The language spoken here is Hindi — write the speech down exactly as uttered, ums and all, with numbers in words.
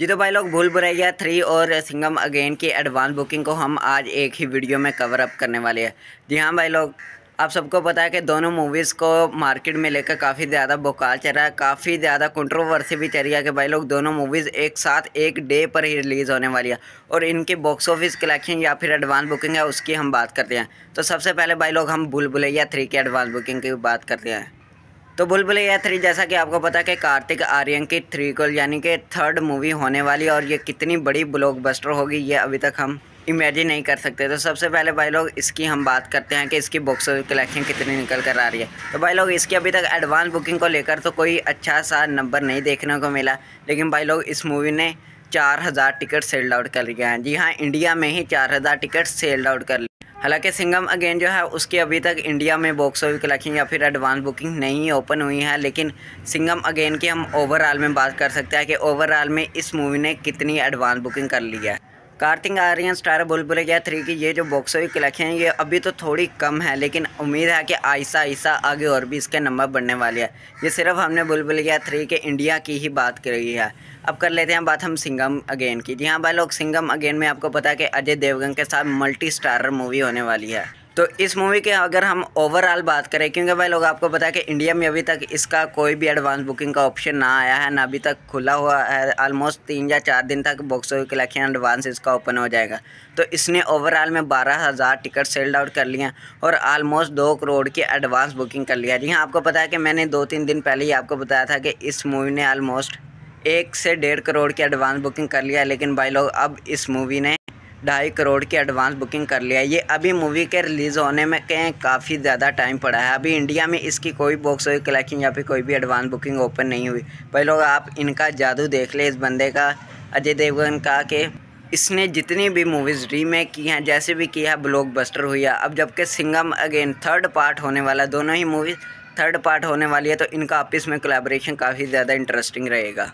जी तो भाई लोग भूल भुलैया थ्री और सिंघम अगेन की एडवांस बुकिंग को हम आज एक ही वीडियो में कवर अप करने वाले हैं। जी हाँ भाई लोग, आप सबको पता है कि दोनों मूवीज़ को मार्केट में लेकर काफ़ी ज़्यादा बोकाल चल रहा है, काफ़ी ज़्यादा कंट्रोवर्सी भी चल रही है कि भाई लोग दोनों मूवीज़ एक साथ एक डे पर ही रिलीज़ होने वाली है और इनके बॉक्स ऑफिस कलेक्शन या फिर एडवांस बुकिंग है उसकी हम बात करते हैं। तो सबसे पहले भाई लोग हम भूल भुलैया थ्री की एडवांस बुकिंग की बात करते हैं। तो भूल भुलैया थ्री जैसा कि आपको पता है कि कार्तिक आर्यन की थ्रीक्वल यानी कि थर्ड मूवी होने वाली है और ये कितनी बड़ी ब्लॉकबस्टर होगी ये अभी तक हम इमेजिन नहीं कर सकते। तो सबसे पहले भाई लोग इसकी हम बात करते हैं कि इसकी बॉक्स कलेक्शन कितनी निकल कर आ रही है। तो भाई लोग इसकी अभी तक एडवांस बुकिंग को लेकर तो कोई अच्छा सा नंबर नहीं देखने को मिला, लेकिन भाई लोग इस मूवी ने चार हज़ार टिकट सेल्ड आउट कर लिया है। जी हाँ, इंडिया में ही चार हज़ार टिकट सेल्ड आउट कर। हालांकि सिंघम अगेन जो है उसकी अभी तक इंडिया में बॉक्स ऑफिस कलेक्शन या फिर एडवांस बुकिंग नहीं ओपन हुई है, लेकिन सिंघम अगेन की हम ओवरऑल में बात कर सकते हैं कि ओवरऑल में इस मूवी ने कितनी एडवांस बुकिंग कर ली है। कार्तिक आर्यन स्टार भूल भुलैया थ्री की ये जो बॉक्स ऑफिस कलेक्शन है ये अभी तो थोड़ी कम है, लेकिन उम्मीद है कि आहिस्ता आहिस्ता आगे और भी इसके नंबर बढ़ने वाले हैं। ये सिर्फ हमने भूल भुलैया थ्री के इंडिया की ही बात करी है। अब कर लेते हैं बात हम सिंघम अगेन की। जी हाँ भाई लोग, सिंघम अगेन में आपको पता है कि अजय देवगन के साथ मल्टी स्टारर मूवी होने वाली है। तो इस मूवी के अगर हम ओवरऑल बात करें, क्योंकि भाई लोग आपको पता है कि इंडिया में अभी तक इसका कोई भी एडवांस बुकिंग का ऑप्शन ना आया है, ना अभी तक खुला हुआ है। ऑलमोस्ट तीन या चार दिन तक बॉक्स ऑफिस कलेक्शन एडवांस इसका ओपन हो जाएगा। तो इसने ओवरऑल में बारह हज़ार टिकट सेल्ड आउट कर लिए और ऑलमोस्ट दो करोड़ की एडवांस बुकिंग कर लिया। जी हाँ, आपको पता है कि मैंने दो तीन दिन पहले ही आपको बताया था कि इस मूवी ने ऑलमोस्ट एक से डेढ़ करोड़ की एडवांस बुकिंग कर लिया, लेकिन भाई लोग अब इस मूवी ने ढाई करोड़ की एडवांस बुकिंग कर लिया। ये अभी मूवी के रिलीज़ होने में कहीं काफ़ी ज़्यादा टाइम पड़ा है। अभी इंडिया में इसकी कोई बॉक्स ऑफिस कलेक्शन या फिर कोई भी एडवांस बुकिंग ओपन नहीं हुई। भाई लोग आप इनका जादू देख ले इस बंदे का, अजय देवगन का, कि इसने जितनी भी मूवीज़ रीमेक की हैं, जैसे भी किया है, ब्लॉकबस्टर हुई है। अब जबकि सिंघम अगेन थर्ड पार्ट होने वाला, दोनों ही मूवीज़ थर्ड पार्ट होने वाली है, तो इनका आपस में कोलैबोरेशन काफ़ी ज़्यादा इंटरेस्टिंग रहेगा।